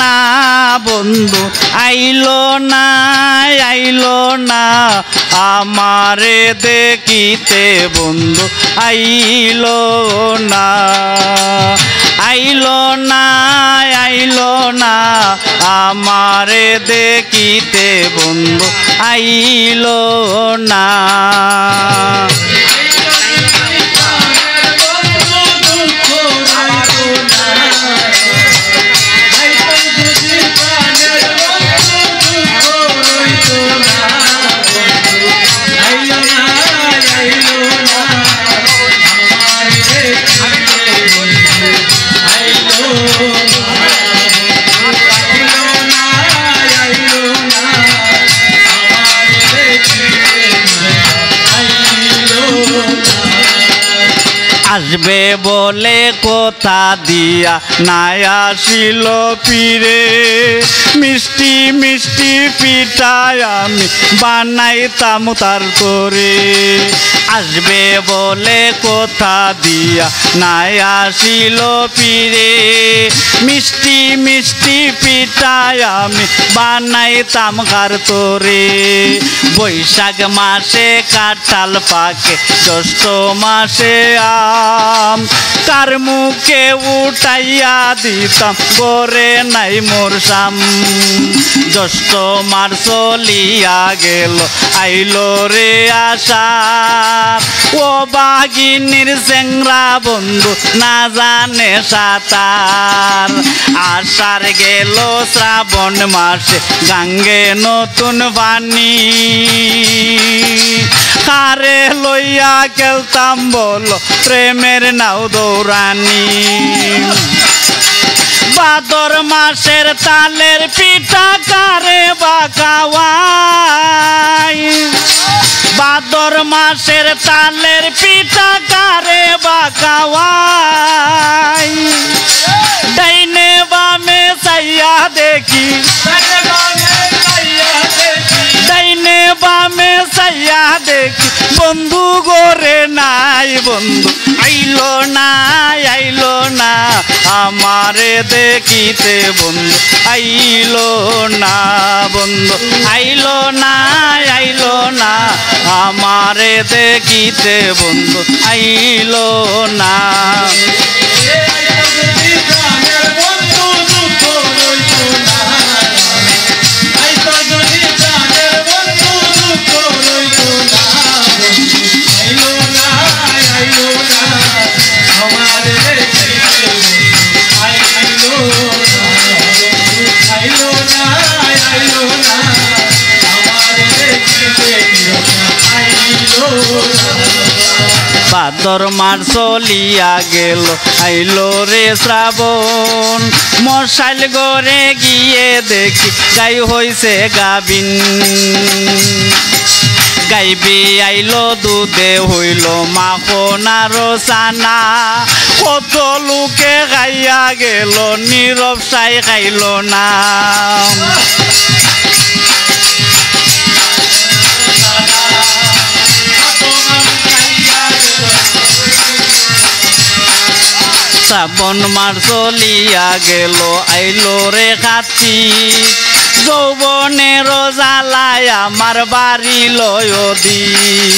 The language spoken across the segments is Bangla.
না বন্ধু আইলো না আইলো না আমারে দেখিতে বন্ধু আইলো না আইলো না আমারে দেখিতে বন্ধু আইলো না আসবে বলে কথা দিয়া নাই আসিল ফিরে মিষ্টি মিষ্টি পিঠায় আমি বানাইতাম তার করে আসবে বলে কথা দিয়া নাই আসিল ফিরে মিষ্টি মিষ্টি পিঠায় আমি বানাইতাম কার করে বৈশাখ মাসে কাঁঠাল পাকে জ্যৈষ্ঠ মাসে কার মুখে উঠাইয়া দিতাম করে নাই মোর শাম জ্যৈষ্ঠ মাস চলিয়া গেল আইলো রে আষাঢ় ও বাঘিনীর চেংরা বন্ধু না জানে সাঁতার আষাঢ় গেল শ্রাবণ মাসে গাঙ্গে নতুন পানি কারে লইয়া খেলতাম বলো প্রেমের নাও দৌড়ানি বাদর মাসের তালের পিঠা কারে বা খাওয়াই বাদর মাসের তালের পিঠা কারে বা খাওয়াই ডাইনে বামে চাইয়া দেখি বন্ধু গোরে নাই বন্ধু আইলো না আমারে দেখিতে বন্ধু আইলো না আমারে দেখিতে বন্ধু আইলো না ভাদর মাস চলিয়া গেল আইলো রে শ্রাবণ মশাল ঘরে গিয়ে দেখি গাই হইছে গাভিন গাইবি আইলো দুধে হইল মাখনার সানা কত লোকে গাইয়া গেল নীরব সাই গাইল না শ্রাবণ মাস চলিয়া গেল আইলো রে কাতি যৌবনে রোজালায় আমার বাড়ি লয় অধিক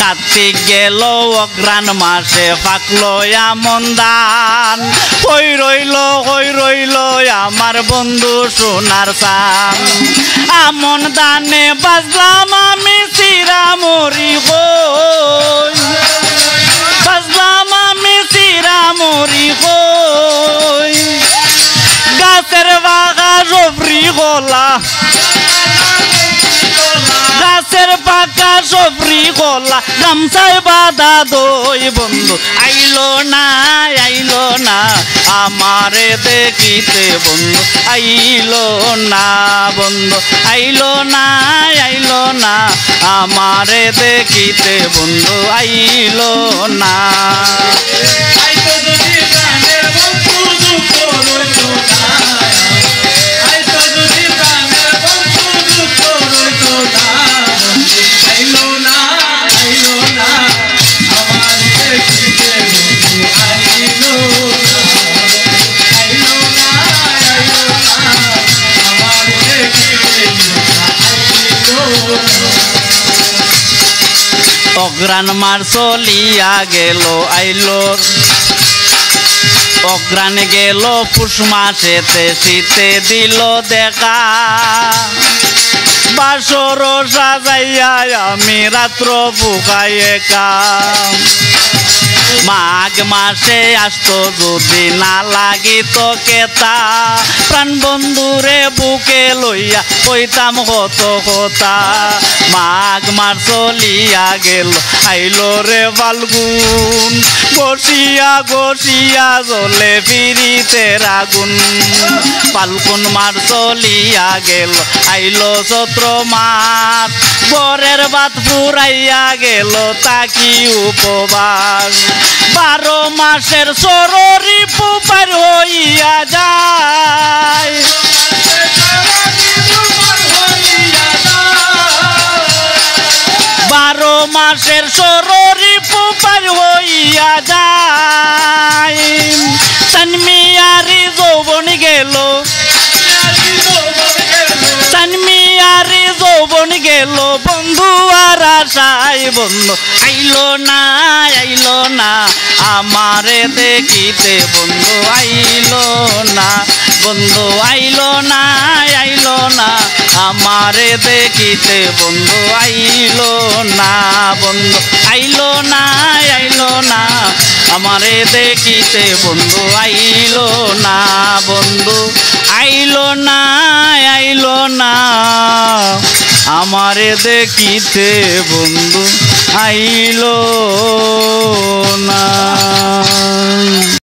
কার্তিক গেল অগ্রাণ মাসে পাকলো এমন ধান হই রইল আমার বন্ধু সোনার চান আমন দানে বাজলাম আমি চিরা মরি হই বাজলাম আমি চিরা মরি হই গাছের বাগা জবরি গলা গাছের পাকা জবরি গলা গামছায় বাঁধা দই বন্ধু আইলো না আমারে দেখিতে বন্ধু আইলো না আমারে দেখিতে বন্ধু আইলো না অগ্রাণ মার চলিয়া গেল আইলোর অগ্রাণে গেল পুষ মাসেতে শীতে দিল দেখা বাসর সাজাইয়া আমি রাত্র বুকায় একা মাঘ মাসে আসতো যদি না লাগিত কেতা প্রাণ বন্ধুরে বুকে লইয়া কইতাম কত কথা মাঘ মার চলিয়া গেল আইলো রে ফাল্গুন ঘষিয়া ঘষিয়া জ্বলে ফিরিতে আগুন ফাল্গুন মার চলিয়া গেল আইলো চৈত্র মাস বরের ভাত ফুরাইয়া গেল তাকি উপবাস বারো মাসের সররি পুপার হইয়া যায় বারো মাসের সররি পুপার হইয়া যায় তানমিয়ারি যৌবন গেল গেলো বন্ধু আর আশাই বন্ধু আইলো না আমারে দেখিতে বন্ধু আইলো না আমারে দেখিতে বন্ধু আইলো না আমারে দেখিতে বন্ধু আইলো না আমারে দেখিতে বন্ধু আইলো না।